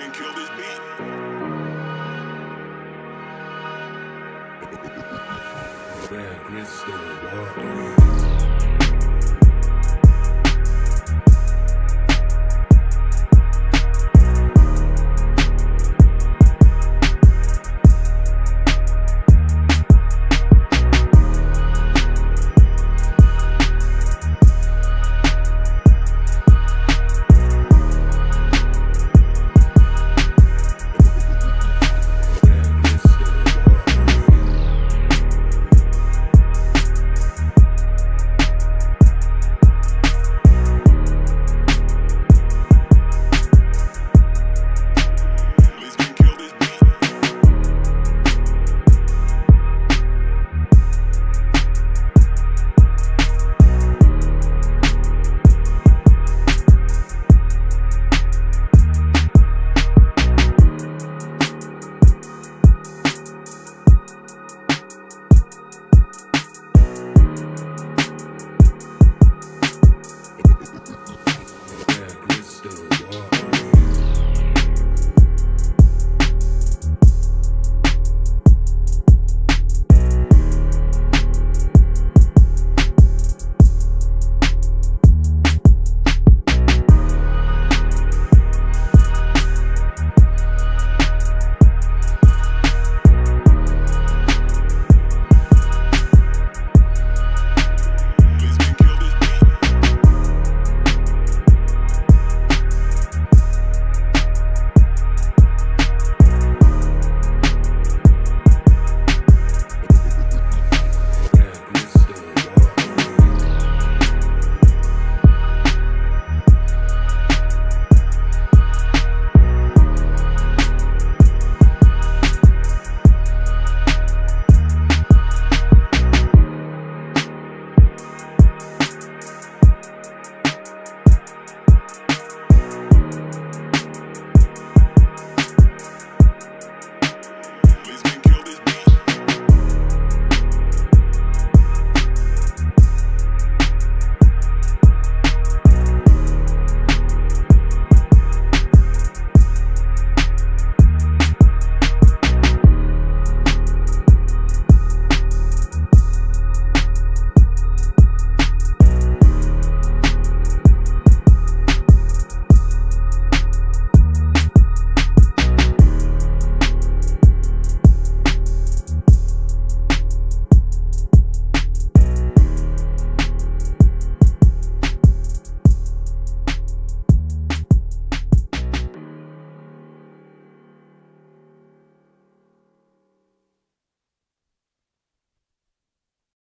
can kill this beat. Rare grit stone.